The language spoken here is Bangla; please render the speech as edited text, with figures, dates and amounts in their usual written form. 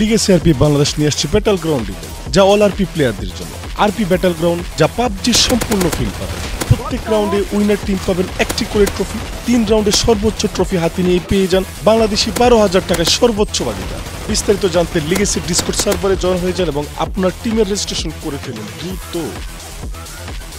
Legacy RP Bangladesh নিয়ে আসছে ব্যাটল গ্রাউন্ড ইভেন্ট যা অল আরপি প্লেয়ারদের জন্য। আরপি ব্যাটল গ্রাউন্ড যা পাবজি সম্পূর্ণ ফিল পাবে। প্রত্যেক রাউন্ডে উইনার টিম পাবেন একটি করে ট্রফি। তিন রাউন্ডে সর্বোচ্চ ট্রফি হাতে নিয়ে পেয়ে যান বাংলাদেশি 12,000 টাকায় সর্বোচ্চ বাজিদার। বিস্তারিত জানতে লিগেসি ডিসকর্ড সার্ভারে জয়েন হয়ে যান এবং আপনার টিমের রেজিস্ট্রেশন করে ফেলুন দ্রুত।